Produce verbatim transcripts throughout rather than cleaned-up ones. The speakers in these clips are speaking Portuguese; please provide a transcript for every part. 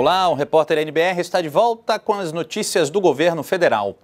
Olá, o repórter N B R está de volta com as notícias do governo federal.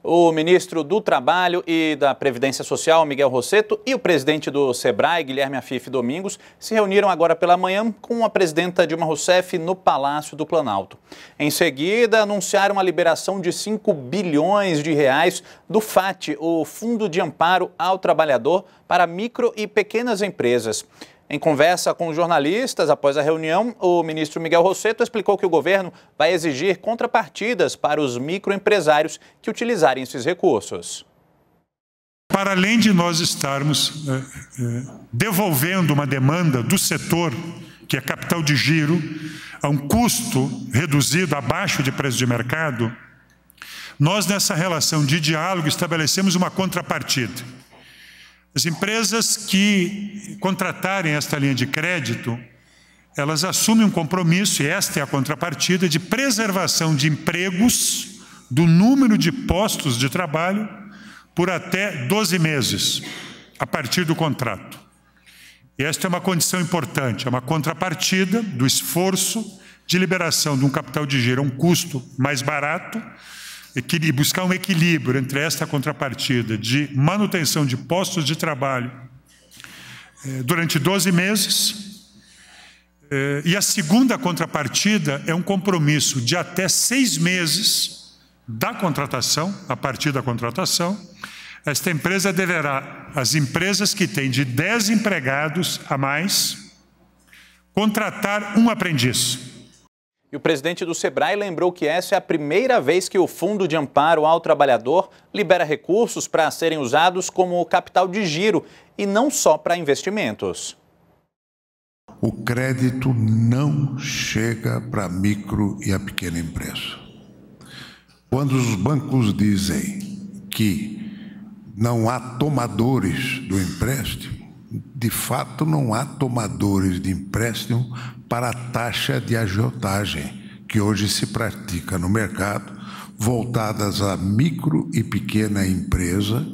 O ministro do Trabalho e da Previdência Social, Miguel Rossetto, e o presidente do SEBRAE, Guilherme Afif Domingos, se reuniram agora pela manhã com a presidenta Dilma Rousseff no Palácio do Planalto. Em seguida, anunciaram a liberação de cinco bilhões de reais do FAT, o Fundo de Amparo ao Trabalhador, para micro e pequenas empresas. Em conversa com jornalistas após a reunião, o ministro Miguel Rossetto explicou que o governo vai exigir contrapartidas para os microempresários que utilizarem esses recursos. Para além de nós estarmos né, devolvendo uma demanda do setor, que é capital de giro, a um custo reduzido abaixo de preço de mercado, nós nessa relação de diálogo estabelecemos uma contrapartida. As empresas que contratarem esta linha de crédito, elas assumem um compromisso, e esta é a contrapartida, de preservação de empregos, do número de postos de trabalho, por até doze meses, a partir do contrato. E esta é uma condição importante, é uma contrapartida do esforço de liberação de um capital de giro a um custo mais barato, buscar um equilíbrio entre esta contrapartida de manutenção de postos de trabalho durante doze meses e a segunda contrapartida é um compromisso de até seis meses da contratação, a partir da contratação, esta empresa deverá, as empresas que têm de dez empregados a mais, contratar um aprendiz. E o presidente do SEBRAE lembrou que essa é a primeira vez que o Fundo de Amparo ao Trabalhador libera recursos para serem usados como capital de giro e não só para investimentos. O crédito não chega para a micro e a pequena empresa. Quando os bancos dizem que não há tomadores do empréstimo, de fato, não há tomadores de empréstimo para a taxa de agiotagem que hoje se pratica no mercado, voltadas à micro e pequena empresa,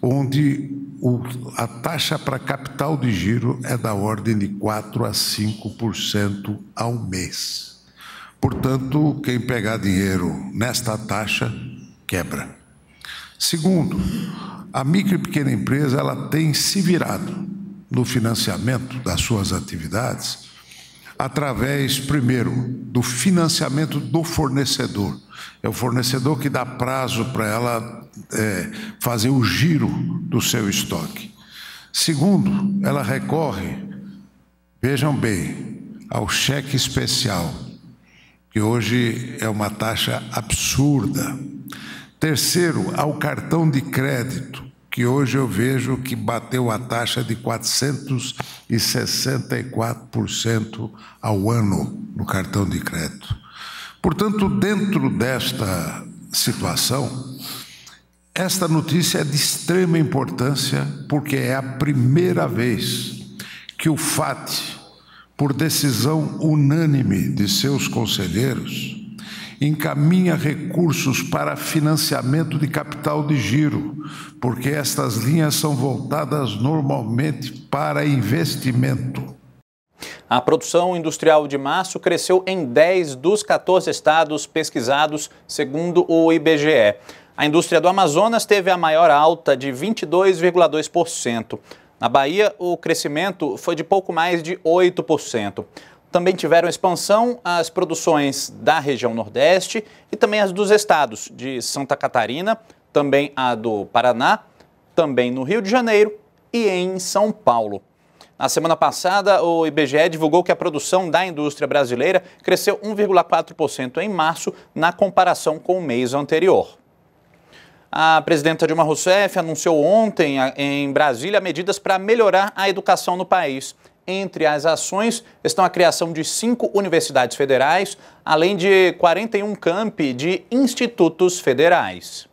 onde o, a taxa para capital de giro é da ordem de quatro a cinco por cento ao mês. Portanto, quem pegar dinheiro nesta taxa, quebra. Segundo, a micro e pequena empresa ela tem se virado no financiamento das suas atividades através, primeiro, do financiamento do fornecedor. É o fornecedor que dá prazo para ela é, fazer o giro do seu estoque. Segundo, ela recorre, vejam bem, ao cheque especial, que hoje é uma taxa absurda. Terceiro, ao cartão de crédito, que hoje eu vejo que bateu a taxa de quatrocentos e sessenta e quatro por cento ao ano no cartão de crédito. Portanto, dentro desta situação, esta notícia é de extrema importância, porque é a primeira vez que o FAT, por decisão unânime de seus conselheiros, encaminha recursos para financiamento de capital de giro, porque estas linhas são voltadas normalmente para investimento. A produção industrial de março cresceu em dez dos quatorze estados pesquisados, segundo o I B G E. A indústria do Amazonas teve a maior alta, de vinte e dois vírgula dois por cento. Na Bahia, o crescimento foi de pouco mais de oito por cento. Também tiveram expansão as produções da região Nordeste e também as dos estados de Santa Catarina, também a do Paraná, também no Rio de Janeiro e em São Paulo. Na semana passada, o I B G E divulgou que a produção da indústria brasileira cresceu um vírgula quatro por cento em março na comparação com o mês anterior. A presidenta Dilma Rousseff anunciou ontem em Brasília medidas para melhorar a educação no país. Entre as ações estão a criação de cinco universidades federais, além de quarenta e um campi de institutos federais.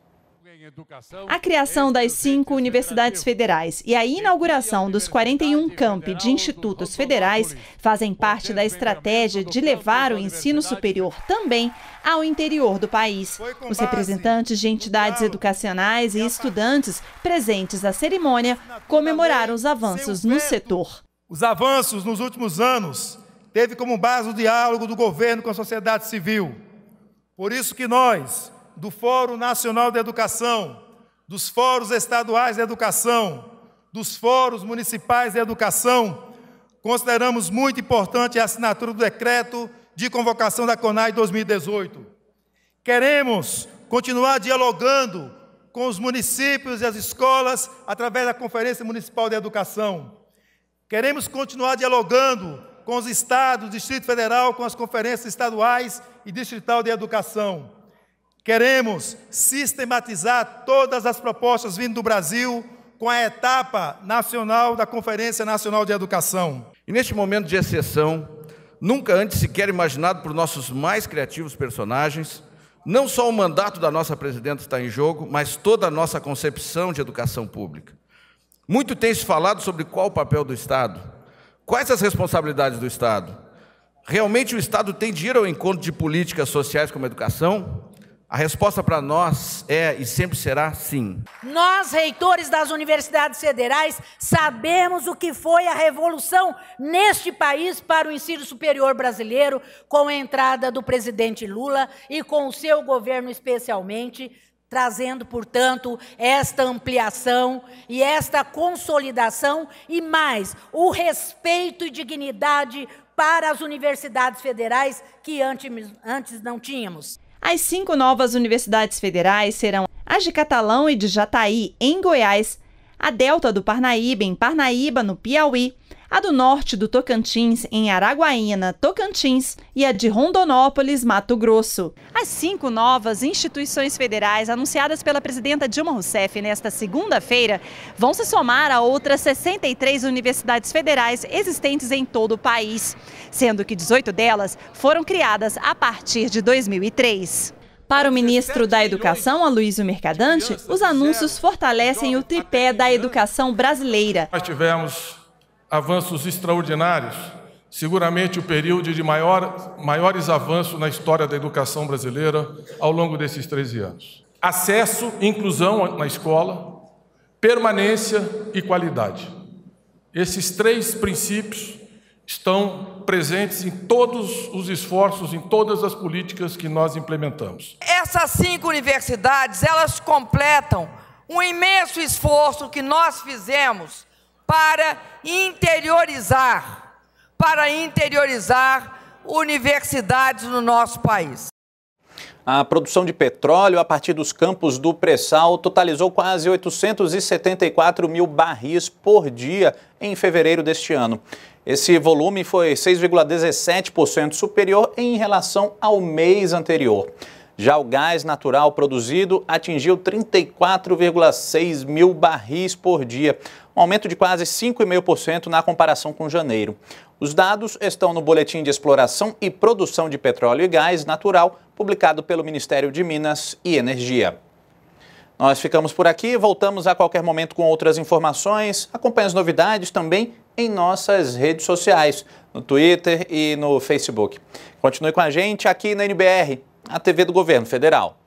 A criação das cinco universidades federais e a inauguração dos quarenta e um campi de institutos federais fazem parte da estratégia de levar o ensino superior também ao interior do país. Os representantes de entidades educacionais e estudantes presentes à cerimônia comemoraram os avanços no setor. Os avanços nos últimos anos teve como base o diálogo do governo com a sociedade civil. Por isso que nós, do Fórum Nacional de Educação, dos Fóruns Estaduais de Educação, dos Fóruns Municipais de Educação, consideramos muito importante a assinatura do decreto de convocação da Conae dois mil e dezoito. Queremos continuar dialogando com os municípios e as escolas através da Conferência Municipal de Educação. Queremos continuar dialogando com os estados, Distrito Federal, com as conferências estaduais e distrital de educação. Queremos sistematizar todas as propostas vindas do Brasil com a etapa nacional da Conferência Nacional de Educação. E neste momento de exceção, nunca antes sequer imaginado por nossos mais criativos personagens, não só o mandato da nossa presidenta está em jogo, mas toda a nossa concepção de educação pública. Muito tem se falado sobre qual o papel do Estado, quais as responsabilidades do Estado. Realmente o Estado tem de ir ao encontro de políticas sociais como a educação? A resposta para nós é e sempre será sim. Nós, reitores das universidades federais, sabemos o que foi a revolução neste país para o ensino superior brasileiro, com a entrada do presidente Lula e com o seu governo especialmente, trazendo, portanto, esta ampliação e esta consolidação e mais, o respeito e dignidade para as universidades federais que antes, antes não tínhamos. As cinco novas universidades federais serão as de Catalão e de Jataí, em Goiás, a Delta do Parnaíba, em Parnaíba, no Piauí, a do Norte do Tocantins, em Araguaína, Tocantins, e a de Rondonópolis, Mato Grosso. As cinco novas instituições federais anunciadas pela presidenta Dilma Rousseff nesta segunda-feira vão se somar a outras sessenta e três universidades federais existentes em todo o país, sendo que dezoito delas foram criadas a partir de dois mil e três. Para o ministro da Educação, Aloísio Mercadante, os anúncios fortalecem o tripé da educação brasileira. Nós tivemos avanços extraordinários, seguramente o período de maior, maiores avanços na história da educação brasileira ao longo desses treze anos. Acesso, inclusão na escola, permanência e qualidade. Esses três princípios estão presentes em todos os esforços, em todas as políticas que nós implementamos. Essas cinco universidades, elas completam um imenso esforço que nós fizemos para interiorizar, para interiorizar universidades no nosso país. A produção de petróleo a partir dos campos do Pré-Sal totalizou quase oitocentos e setenta e quatro mil barris por dia em fevereiro deste ano. Esse volume foi seis vírgula dezessete por cento superior em relação ao mês anterior. Já o gás natural produzido atingiu trinta e quatro vírgula seis mil barris por dia, um aumento de quase cinco vírgula cinco por cento na comparação com janeiro. Os dados estão no Boletim de Exploração e Produção de Petróleo e Gás Natural, publicado pelo Ministério de Minas e Energia. Nós ficamos por aqui, voltamos a qualquer momento com outras informações. Acompanhe as novidades também em nossas redes sociais, no Twitter e no Facebook. Continue com a gente aqui na N B R, a T V do Governo Federal.